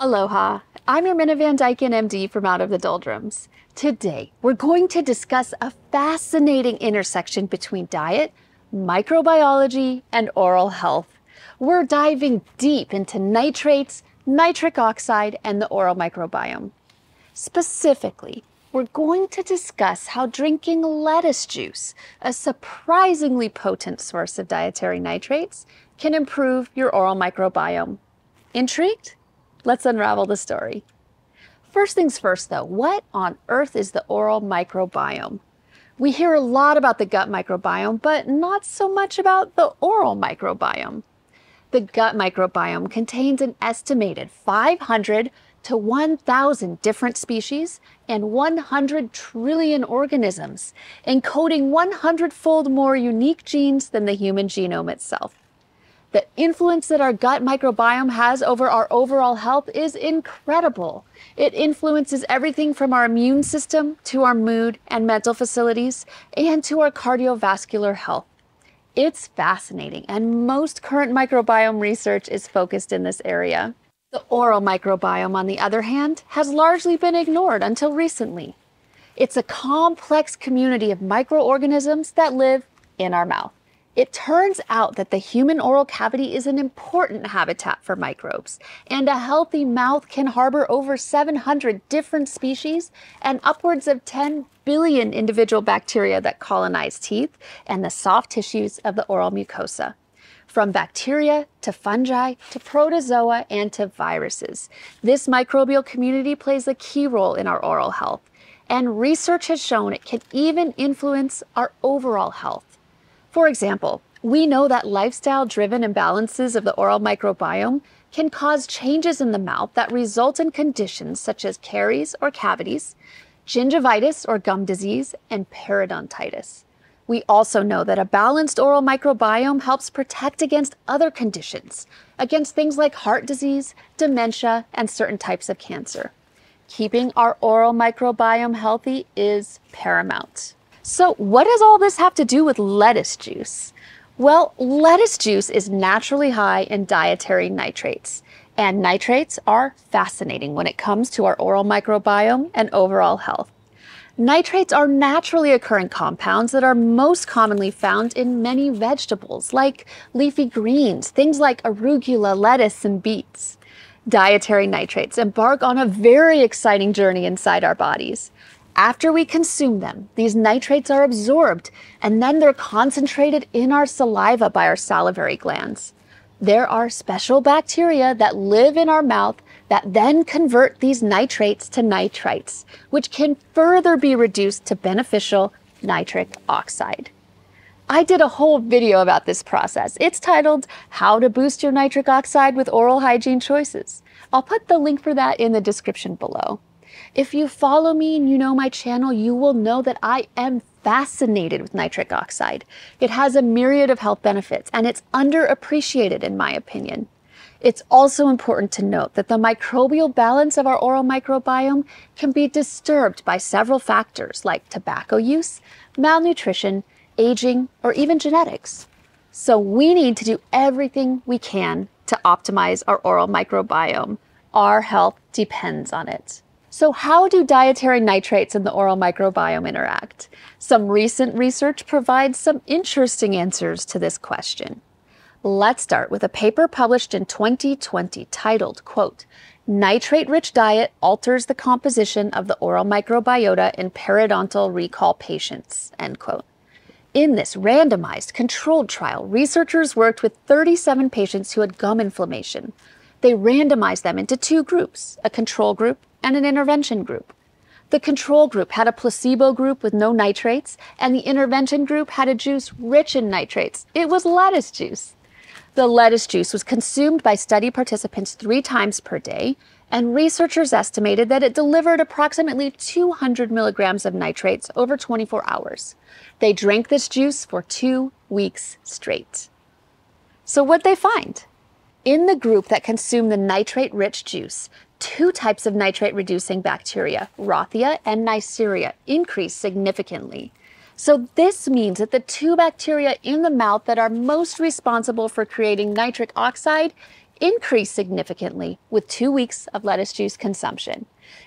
Aloha, I'm Irmina Van Dyken, MD from Out of the Doldrums. Today, we're going to discuss a fascinating intersection between diet, microbiology, and oral health. We're diving deep into nitrates, nitric oxide, and the oral microbiome. Specifically, we're going to discuss how drinking lettuce juice, a surprisingly potent source of dietary nitrates, can improve your oral microbiome. Intrigued? Let's unravel the story. First things first though, what on earth is the oral microbiome? We hear a lot about the gut microbiome, but not so much about the oral microbiome. The gut microbiome contains an estimated 500 to 1,000 different species and 100 trillion organisms, encoding 100-fold more unique genes than the human genome itself. The influence that our gut microbiome has over our overall health is incredible. It influences everything from our immune system to our mood and mental facilities and to our cardiovascular health. It's fascinating, and most current microbiome research is focused in this area. The oral microbiome, on the other hand, has largely been ignored until recently. It's a complex community of microorganisms that live in our mouth. It turns out that the human oral cavity is an important habitat for microbes, and a healthy mouth can harbor over 700 different species and upwards of 10 billion individual bacteria that colonize teeth and the soft tissues of the oral mucosa. From bacteria to fungi to protozoa and to viruses, this microbial community plays a key role in our oral health, and research has shown it can even influence our overall health. For example, we know that lifestyle-driven imbalances of the oral microbiome can cause changes in the mouth that result in conditions such as caries or cavities, gingivitis or gum disease, and periodontitis. We also know that a balanced oral microbiome helps protect against other conditions, against things like heart disease, dementia, and certain types of cancer. Keeping our oral microbiome healthy is paramount. So what does all this have to do with lettuce juice? Well, lettuce juice is naturally high in dietary nitrates, and nitrates are fascinating when it comes to our oral microbiome and overall health. Nitrates are naturally occurring compounds that are most commonly found in many vegetables, like leafy greens, things like arugula, lettuce, and beets. Dietary nitrates embark on a very exciting journey inside our bodies. After we consume them, these nitrates are absorbed, and then they're concentrated in our saliva by our salivary glands. There are special bacteria that live in our mouth that then convert these nitrates to nitrites, which can further be reduced to beneficial nitric oxide. I did a whole video about this process. It's titled, "How to Boost Your Nitric Oxide with Oral Hygiene Choices." I'll put the link for that in the description below. If you follow me and you know my channel, you will know that I am fascinated with nitric oxide. It has a myriad of health benefits, and it's underappreciated in my opinion. It's also important to note that the microbial balance of our oral microbiome can be disturbed by several factors like tobacco use, malnutrition, aging, or even genetics. So we need to do everything we can to optimize our oral microbiome. Our health depends on it. So how do dietary nitrates and the oral microbiome interact? Some recent research provides some interesting answers to this question. Let's start with a paper published in 2020 titled, quote, "Nitrate-Rich Diet Alters the Composition of the Oral Microbiota in Periodontal Recall Patients," end quote. In this randomized, controlled trial, researchers worked with 37 patients who had gum inflammation. They randomized them into two groups, a control group and an intervention group. The control group had a placebo group with no nitrates, and the intervention group had a juice rich in nitrates. It was lettuce juice. The lettuce juice was consumed by study participants 3 times per day, and researchers estimated that it delivered approximately 200 milligrams of nitrates over 24 hours. They drank this juice for 2 weeks straight. So what'd they find? In the group that consumed the nitrate-rich juice, 2 types of nitrate-reducing bacteria, Rothia and Neisseria, increased significantly. So this means that the 2 bacteria in the mouth that are most responsible for creating nitric oxide increase significantly with 2 weeks of lettuce juice consumption.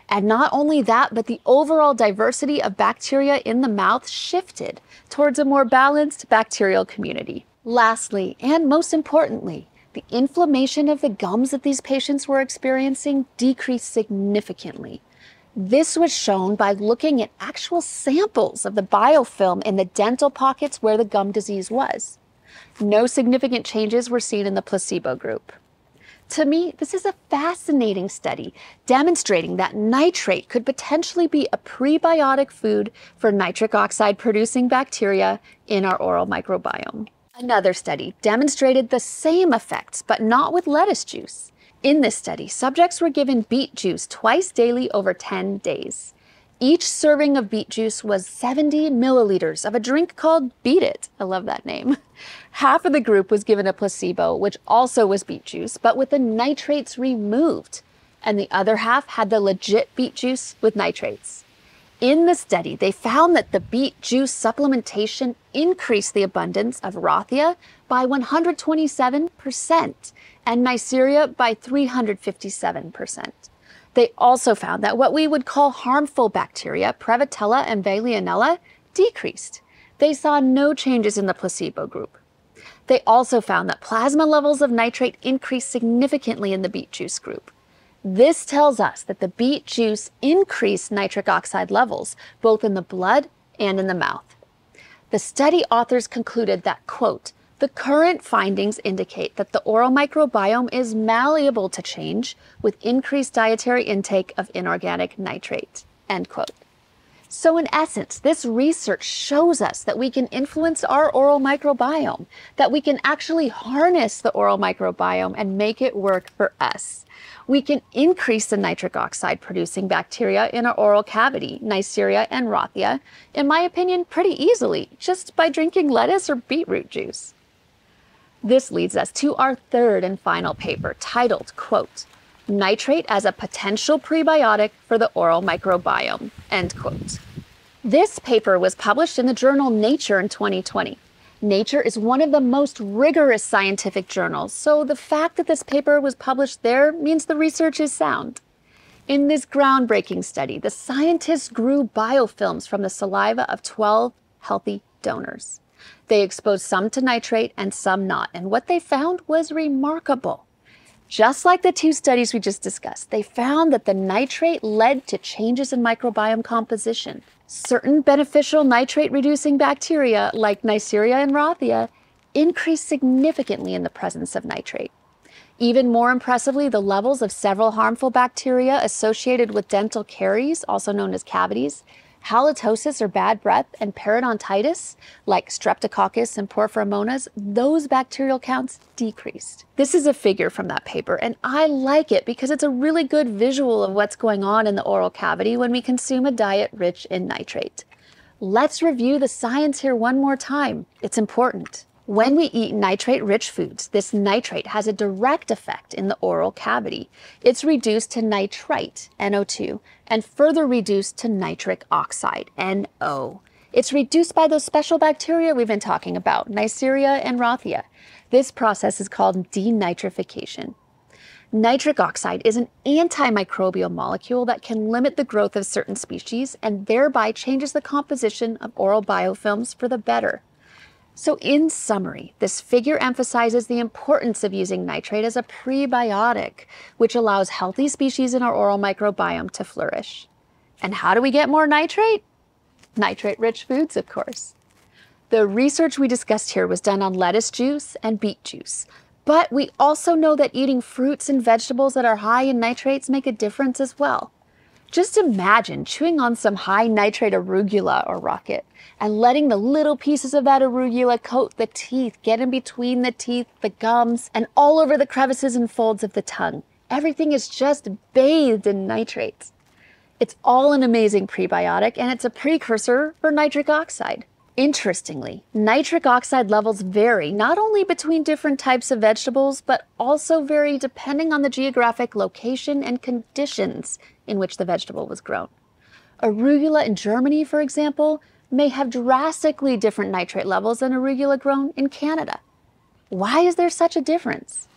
And not only that, but the overall diversity of bacteria in the mouth shifted towards a more balanced bacterial community. Lastly, and most importantly, the inflammation of the gums that these patients were experiencing decreased significantly. This was shown by looking at actual samples of the biofilm in the dental pockets where the gum disease was. No significant changes were seen in the placebo group. To me, this is a fascinating study demonstrating that nitrate could potentially be a prebiotic food for nitric oxide producing bacteria in our oral microbiome. Another study demonstrated the same effects, but not with lettuce juice. In this study, subjects were given beet juice twice daily over 10 days. Each serving of beet juice was 70 milliliters of a drink called Beet It. I love that name. Half of the group was given a placebo, which also was beet juice, but with the nitrates removed. And the other half had the legit beet juice with nitrates. In the study, they found that the beet juice supplementation increased the abundance of Rothia by 127% and Neisseria by 357%. They also found that what we would call harmful bacteria, Prevotella and Veillonella, decreased. They saw no changes in the placebo group. They also found that plasma levels of nitrate increased significantly in the beet juice group. This tells us that the beet juice increased nitric oxide levels, both in the blood and in the mouth. The study authors concluded that, quote, the current findings indicate that the oral microbiome is malleable to change with increased dietary intake of inorganic nitrate, end quote. So in essence, this research shows us that we can influence our oral microbiome, that we can actually harness the oral microbiome and make it work for us. We can increase the nitric oxide producing bacteria in our oral cavity, Neisseria and Rothia, in my opinion, pretty easily, just by drinking lettuce or beetroot juice. This leads us to our third and final paper titled, quote, Nitrate as a potential prebiotic for the oral microbiome, end quote. This paper was published in the journal Nature in 2020. Nature is one of the most rigorous scientific journals, so the fact that this paper was published there means the research is sound. In this groundbreaking study, the scientists grew biofilms from the saliva of 12 healthy donors. They exposed some to nitrate and some not, and what they found was remarkable. Just like the two studies we just discussed, they found that the nitrate led to changes in microbiome composition. Certain beneficial nitrate-reducing bacteria, like Neisseria and Rothia, increased significantly in the presence of nitrate. Even more impressively, the levels of several harmful bacteria associated with dental caries, also known as cavities, halitosis or bad breath, and periodontitis, like Streptococcus and Porphyromonas, those bacterial counts decreased. This is a figure from that paper, and I like it because it's a really good visual of what's going on in the oral cavity when we consume a diet rich in nitrate. Let's review the science here one more time. It's important. When we eat nitrate-rich foods, this nitrate has a direct effect in the oral cavity. It's reduced to nitrite, NO2, and further reduced to nitric oxide, NO. It's reduced by those special bacteria we've been talking about, Neisseria and Rothia. This process is called denitrification. Nitric oxide is an antimicrobial molecule that can limit the growth of certain species and thereby changes the composition of oral biofilms for the better. So in summary, this figure emphasizes the importance of using nitrate as a prebiotic, which allows healthy species in our oral microbiome to flourish. And how do we get more nitrate? Nitrate-rich foods, of course. The research we discussed here was done on lettuce juice and beet juice, but we also know that eating fruits and vegetables that are high in nitrates make a difference as well. Just imagine chewing on some high nitrate arugula or rocket and letting the little pieces of that arugula coat the teeth, get in between the teeth, the gums, and all over the crevices and folds of the tongue. Everything is just bathed in nitrates. It's all an amazing prebiotic, and it's a precursor for nitric oxide. Interestingly, nitric oxide levels vary not only between different types of vegetables, but also vary depending on the geographic location and conditions in which the vegetable was grown. Arugula in Germany, for example, may have drastically different nitrate levels than arugula grown in Canada. Why is there such a difference?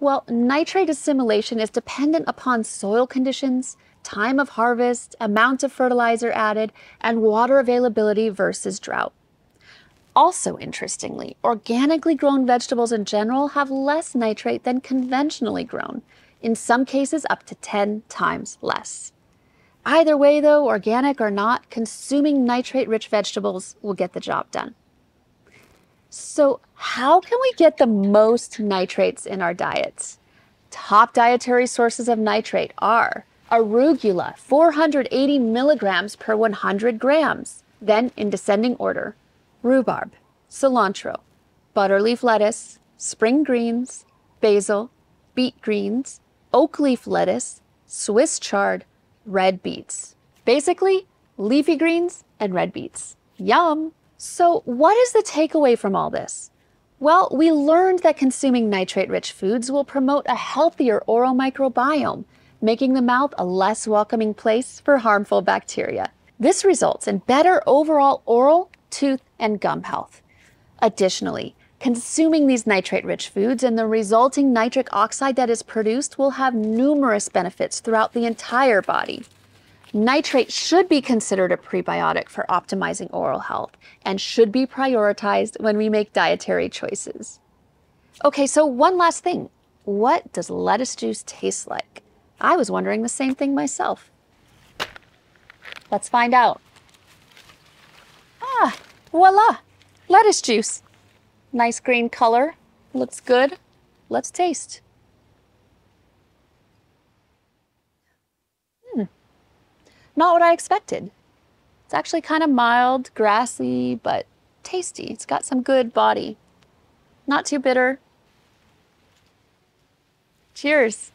Well, nitrate assimilation is dependent upon soil conditions, time of harvest, amount of fertilizer added, and water availability versus drought. Also interestingly, organically grown vegetables in general have less nitrate than conventionally grown, in some cases up to 10 times less. Either way though, organic or not, consuming nitrate-rich vegetables will get the job done. So how can we get the most nitrates in our diets? Top dietary sources of nitrate are arugula, 480 milligrams per 100 grams, then in descending order, rhubarb, cilantro, butterleaf lettuce, spring greens, basil, beet greens, oak leaf lettuce, Swiss chard, red beets. Basically, leafy greens and red beets. Yum! So what is the takeaway from all this? Well, we learned that consuming nitrate-rich foods will promote a healthier oral microbiome, making the mouth a less welcoming place for harmful bacteria. This results in better overall oral, tooth, and gum health. Additionally, consuming these nitrate-rich foods and the resulting nitric oxide that is produced will have numerous benefits throughout the entire body. Nitrate should be considered a prebiotic for optimizing oral health and should be prioritized when we make dietary choices. Okay, so one last thing. What does lettuce juice taste like? I was wondering the same thing myself. Let's find out. Ah, voila, lettuce juice. Nice green color, looks good. Let's taste. Not what I expected. It's actually kind of mild, grassy, but tasty. It's got some good body. Not too bitter. Cheers.